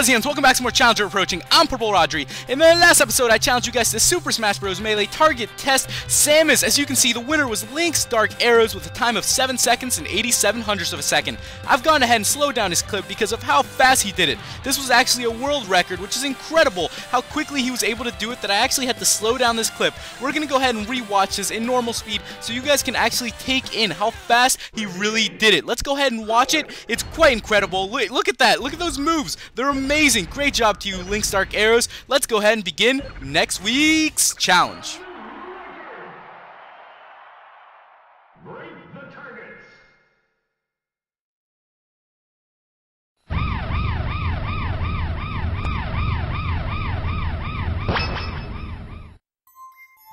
Buzzians, welcome back to more Challenger Approaching. I'm Purple Rodri. In the last episode, I challenged you guys to Super Smash Bros Melee Target Test Samus. As you can see, the winner was LinksDarkArrows with a time of 7 seconds and 87 hundredths of a second. I've gone ahead and slowed down his clip because of how fast he did it. This was actually a world record, which is incredible how quickly he was able to do it that I actually had to slow down this clip. We're going to go ahead and rewatch this in normal speed so you guys can actually take in how fast he really did it. Let's go ahead and watch it. It's quite incredible. Look at that. Look at those moves. They're amazing. Great job to you, LinksDarkArrows. Let's go ahead and begin next week's challenge. Break the targets.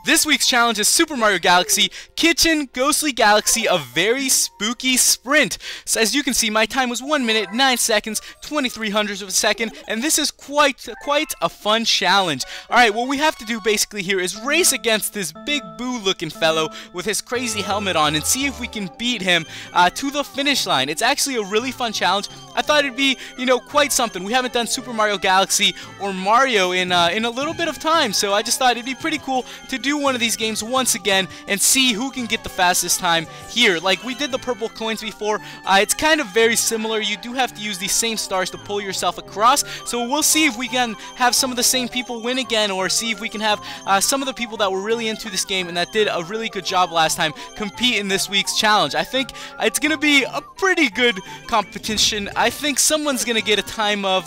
This week's challenge is Super Mario Galaxy, Kitchen Ghostly Galaxy, a very spooky sprint. So as you can see, my time was 1 minute, 9 seconds, 23 hundredths of a second, and this is quite a fun challenge. Alright, what we have to do basically here is race against this Big Boo looking fellow with his crazy helmet on and see if we can beat him to the finish line. It's actually a really fun challenge. I thought it'd be, you know, quite something. We haven't done Super Mario Galaxy or Mario in a little bit of time, so I just thought it'd be pretty cool to do one of these games once again and see who can get the fastest time here. Like we did the purple coins before, it's kind of very similar. You do have to use these same stars to pull yourself across, so we'll see if we can have some of the same people win again, or see if we can have some of the people that were really into this game and that did a really good job last time compete in this week's challenge. I think it's gonna be a pretty good competition. I think someone's gonna get a time of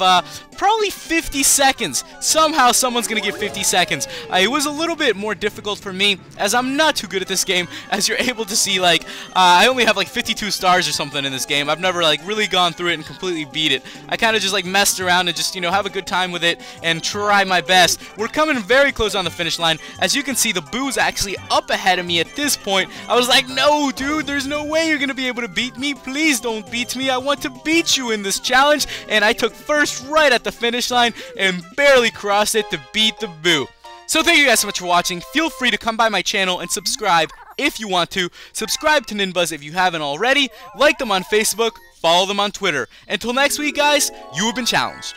probably 50 seconds. Somehow someone's gonna get 50 seconds. It was a little bit more difficult for me, as I'm not too good at this game. As you're able to see, like I only have like 52 stars or something in this game. I've never like really gone through it and completely beat it. I kind of just like messed around and just, you know, have a good time with it and try my best. We're coming very close on the finish line. As you can see, the Boo's actually up ahead of me at this point. I was like, no dude, there's no way you're gonna be able to beat me. Please don't beat me. I want to beat you in this challenge. And I took first right at the finish line and barely crossed it to beat the Boo. So thank you guys so much for watching. Feel free to come by my channel and subscribe if you want to. Subscribe to Ninbuzz if you haven't already. Like them on Facebook. Follow them on Twitter. Until next week, guys, you have been challenged.